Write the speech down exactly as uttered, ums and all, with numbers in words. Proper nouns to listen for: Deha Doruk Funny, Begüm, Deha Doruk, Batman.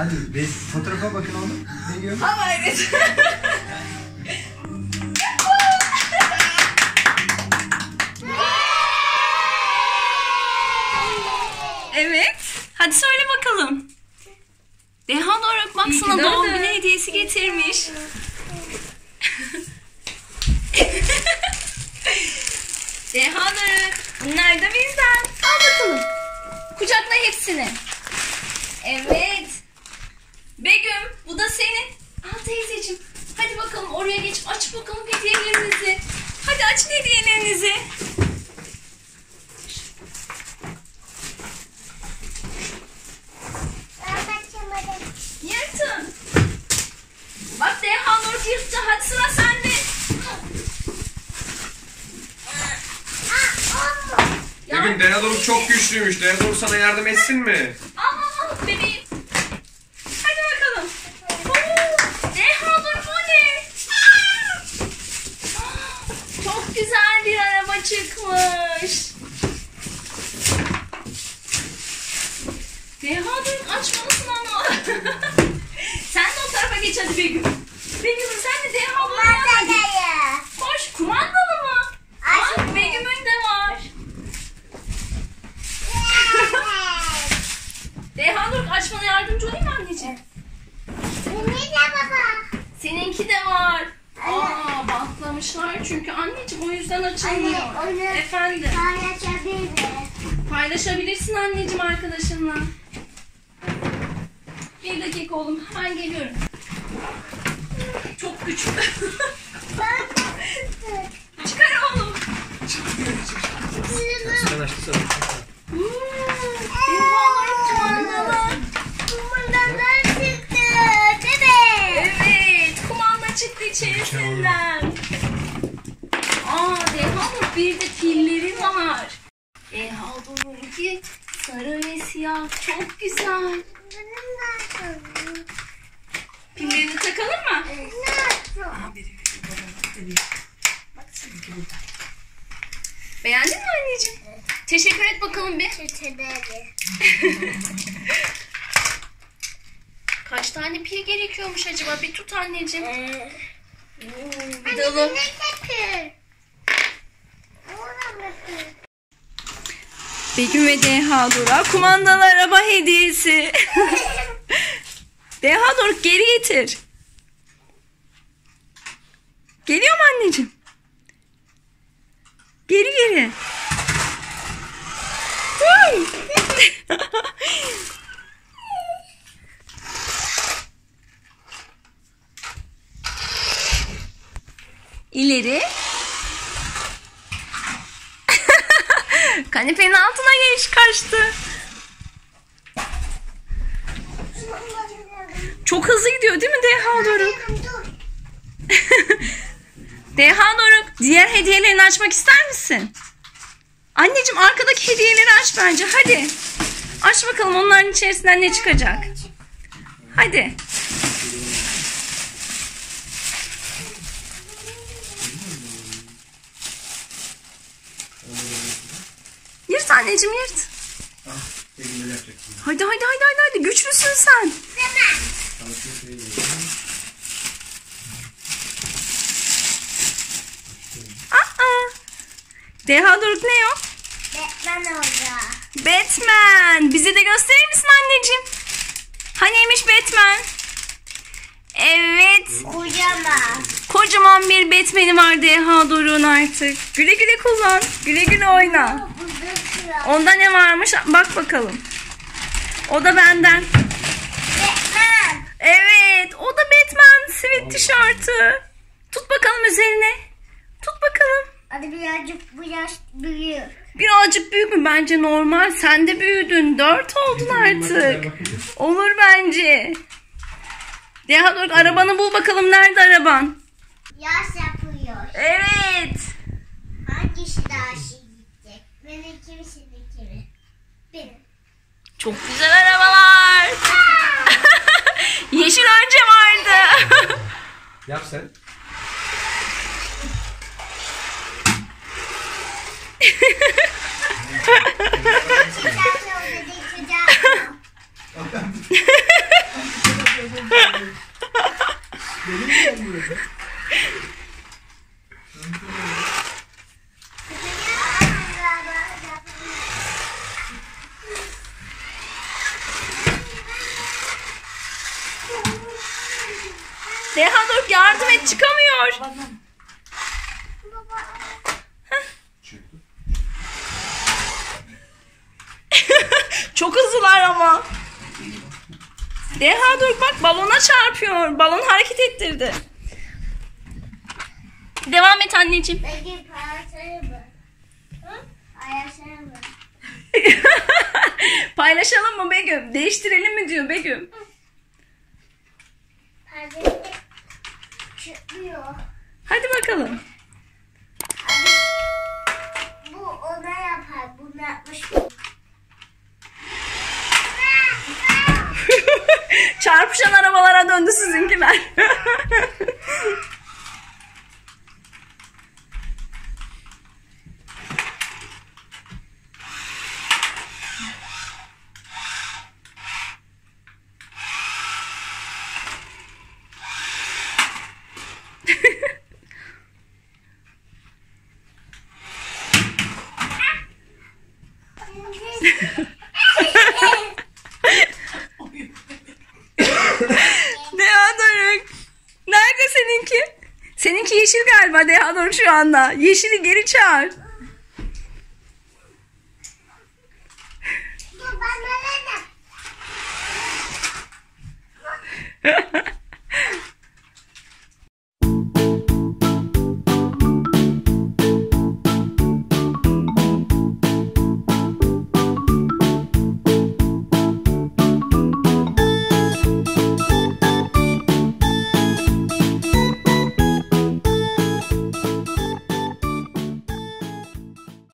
Hadi be, fotoğrafa bakın oğlum. Begüm. Ama evet. Evet. Hadi söyle bakalım. Deha Doruk bak sana doğum günü hediyesi getirmiş. Deha Doruk. Bunlar da bizden. Al bakalım. Kucakla hepsini. Evet. Begüm bu da senin. Al teyzeciğim. Hadi bakalım oraya geç. Aç bakalım hediyelerinizi. Hadi aç hediyelerinizi. Yırtın. Bak Deha Doruk yırttı. Hadi sıra sende. Begüm Deha Doruk çok güçlüymüş. Deha Doruk sana yardım etsin mi? Al al bebeğim. Hadi bakalım. Deha Doruk bu ne? Çok güzel bir araba çıkmış. Deha Doruk açmalısın ama. Sen de o tarafa geç hadi Begüm. Begüm sen de Deha Doruk'un yanına. Koş kumandalı mı? Bak Begüm'ün de var. Deha Doruk açmana yardımcı olayım mı anneciğim? Seninki de baba. Seninki de var. Aa bantlamışlar çünkü anneciğim o yüzden açılmıyor. Anne, onu efendim. Paylaşabilirim. Paylaşabilirsin anneciğim arkadaşınla. Bir dakika oğlum ben geliyorum. Çok güçlü. Çıkar oğlum. Çıkıyor çıkıyor. Açtı içerisinden. Aa Deha Doruk bir de pilleri var. Deha Doruk'unki sarı ve siyah çok güzel. Pillerini takalım mı? Aa, biri, biri, biri. Beğendin mi anneciğim? Evet. Teşekkür et bakalım bir. Kaç tane pil gerekiyormuş acaba? Bir tut anneciğim. Ee, Oo, bir dalım. Begüm ve Deha Doruk kumandalı araba hediyesi. Deha Doruk geri getir. Geliyor mu anneciğim? Geri geri. İleri. Kanepenin altına geç kaçtı. Çok hızlı gidiyor değil mi Deha Doruk? Deha Doruk diğer hediyelerini açmak ister misin? Anneciğim arkadaki hediyeleri aç bence hadi. Aç bakalım onların içerisinden ne çıkacak. Hadi. Yırt anneciğim yırt. Ah, hadi hadi hadi hadi hadi güçlüsün sen. Aa, Deha Doruk ne o? Batman olacak. Batman. Bize de gösterir misin anneciğim? Haneymiş Batman? Evet. Kocaman. Kocaman bir Batman'i var Deha Doruk'un artık. Güle güle kullan. Güle güle oyna. Onda ne varmış? Bak bakalım. O da benden. Batman. Evet. O da Batman sivit tişörtü. Tut bakalım üzerine. Tut bakalım. Hadi birazcık biraz büyük. Birazcık büyük mü? Bence normal. Sen de büyüdün. Dört oldun artık. Olur bence. Deha Doruk arabanı bul bakalım. Nerede araban? Yaş yapıyor. Evet. Hangisi daha şey gidecek? Benim kimisi de kimi? Benim. Çok güzel arabalar. Yeşil önce vardı. Yap sen. dedi. Deha Doruk yardım et, çıkamıyor. Çok hızlılar ama. Deha Doruk bak balona çarpıyor. Balon hareket ettirdi. Devam et anneciğim. Begüm paylaşalım mı? Paylaşalım mı? Paylaşalım mı Begüm? Değiştirelim mi diyor Begüm? Çıkmıyor. Hadi bakalım. Hadi. Bu ona yapar. Bunu yapmış mı? Çarpışan arabalara döndü sizinkiler. Seninki yeşil galiba Deha Doruk şu anda. Yeşili geri çağır.